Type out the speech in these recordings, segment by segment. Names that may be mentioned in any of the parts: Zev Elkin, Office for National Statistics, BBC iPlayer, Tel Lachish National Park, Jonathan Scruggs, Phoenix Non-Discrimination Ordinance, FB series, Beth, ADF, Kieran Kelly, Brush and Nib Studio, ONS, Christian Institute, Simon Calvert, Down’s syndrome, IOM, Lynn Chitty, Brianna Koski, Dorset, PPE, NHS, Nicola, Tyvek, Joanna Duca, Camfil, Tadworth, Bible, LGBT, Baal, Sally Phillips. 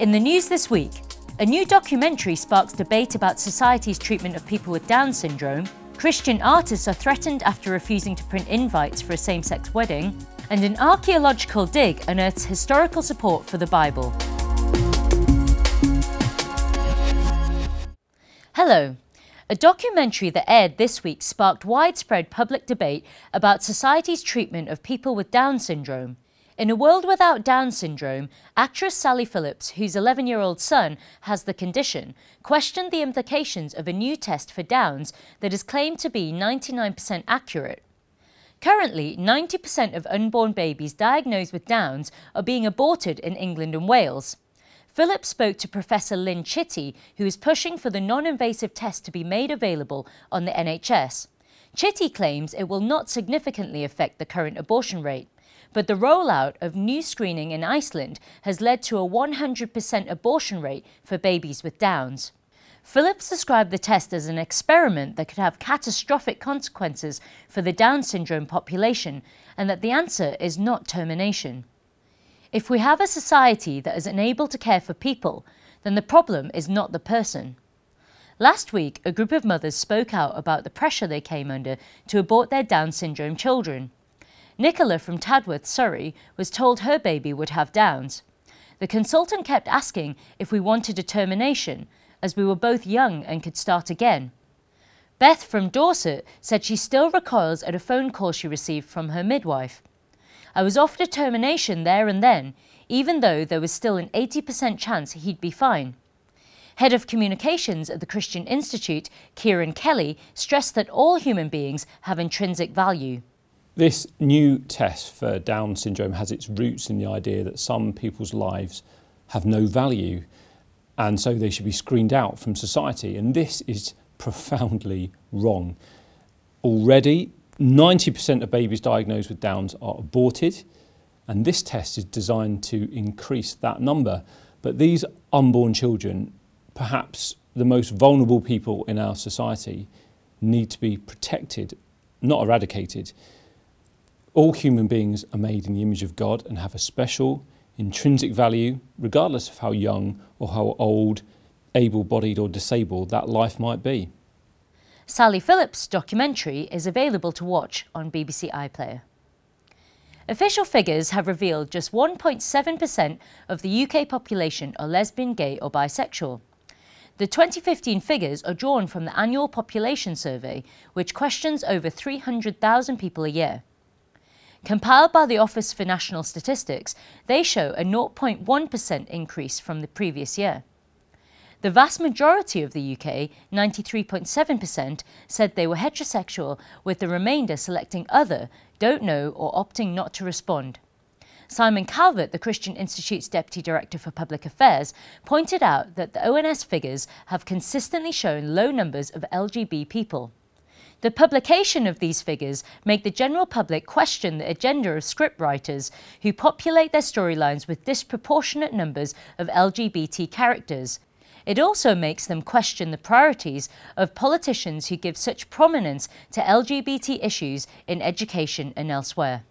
In the news this week, a new documentary sparks debate about society's treatment of people with Down syndrome, Christian artists are threatened after refusing to print invites for a same-sex wedding, and an archaeological dig unearths historical support for the Bible. Hello. A documentary that aired this week sparked widespread public debate about society's treatment of people with Down syndrome. In A World Without Down syndrome, actress Sally Phillips, whose 11-year-old son has the condition, questioned the implications of a new test for Downs that is claimed to be 99% accurate. Currently, 90% of unborn babies diagnosed with Downs are being aborted in England and Wales. Phillips spoke to Professor Lynn Chitty, who is pushing for the non-invasive test to be made available on the NHS. Chitty claims it will not significantly affect the current abortion rate, but the rollout of new screening in Iceland has led to a 100% abortion rate for babies with Downs. Phillips described the test as an experiment that could have catastrophic consequences for the Down syndrome population, and that the answer is not termination. If we have a society that is unable to care for people, then the problem is not the person. Last week, a group of mothers spoke out about the pressure they came under to abort their Down syndrome children. Nicola from Tadworth, Surrey, was told her baby would have Downs. The consultant kept asking if we wanted a termination, as we were both young and could start again. Beth from Dorset said she still recoils at a phone call she received from her midwife. I was offered a termination there and then, even though there was still an 80% chance he'd be fine. Head of Communications at the Christian Institute, Kieran Kelly, stressed that all human beings have intrinsic value. This new test for Down syndrome has its roots in the idea that some people's lives have no value, and so they should be screened out from society, and this is profoundly wrong. Already, 90% of babies diagnosed with Downs are aborted, and this test is designed to increase that number. But these unborn children, perhaps the most vulnerable people in our society, need to be protected, not eradicated. All human beings are made in the image of God and have a special intrinsic value, regardless of how young or how old, able-bodied or disabled that life might be. Sally Phillips' documentary is available to watch on BBC iPlayer. Official figures have revealed just 1.7% of the UK population are lesbian, gay or bisexual. The 2015 figures are drawn from the annual population survey, which questions over 300,000 people a year. Compiled by the Office for National Statistics, they show a 0.1% increase from the previous year. The vast majority of the UK, 93.7%, said they were heterosexual, with the remainder selecting other, don't know or opting not to respond. Simon Calvert, the Christian Institute's Deputy Director for Public Affairs, pointed out that the ONS figures have consistently shown low numbers of LGBT people. The publication of these figures make the general public question the agenda of scriptwriters who populate their storylines with disproportionate numbers of LGBT characters. It also makes them question the priorities of politicians who give such prominence to LGBT issues in education and elsewhere.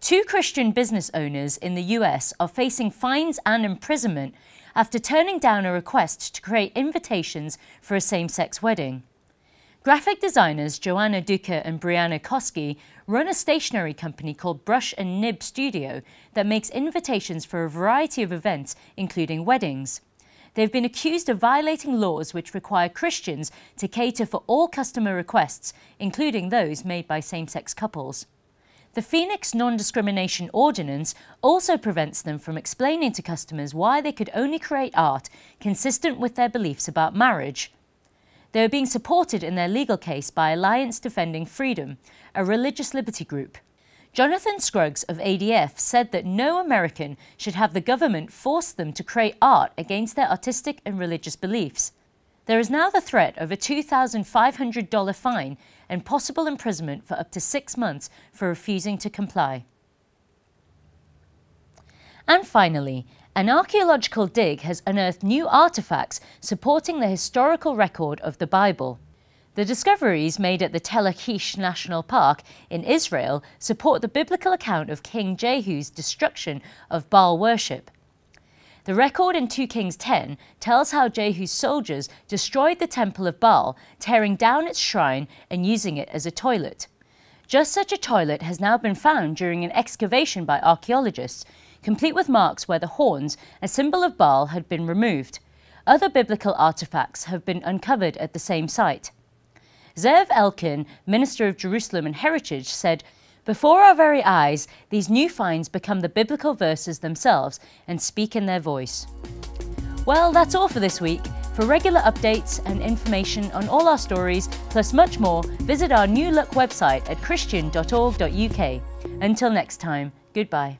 Two Christian business owners in the US are facing fines and imprisonment after turning down a request to create invitations for a same-sex wedding. Graphic designers Joanna Duca and Brianna Koski run a stationery company called Brush and Nib Studio that makes invitations for a variety of events, including weddings. They've been accused of violating laws which require Christians to cater for all customer requests, including those made by same-sex couples. The Phoenix Non-Discrimination Ordinance also prevents them from explaining to customers why they could only create art consistent with their beliefs about marriage. They are being supported in their legal case by Alliance Defending Freedom, a religious liberty group. Jonathan Scruggs of ADF said that no American should have the government force them to create art against their artistic and religious beliefs. There is now the threat of a $2,500 fine and possible imprisonment for up to 6 months for refusing to comply. And finally, an archaeological dig has unearthed new artefacts supporting the historical record of the Bible. The discoveries made at the Tel Lachish National Park in Israel support the biblical account of King Jehu's destruction of Baal worship. The record in 2 Kings 10 tells how Jehu's soldiers destroyed the temple of Baal, tearing down its shrine and using it as a toilet. Just such a toilet has now been found during an excavation by archaeologists, complete with marks where the horns, a symbol of Baal, had been removed. Other biblical artifacts have been uncovered at the same site. Zev Elkin, Minister of Jerusalem and Heritage, said, "Before our very eyes, these new finds become the biblical verses themselves and speak in their voice." Well, that's all for this week. For regular updates and information on all our stories, plus much more, visit our new look website at christian.org.uk. Until next time, goodbye.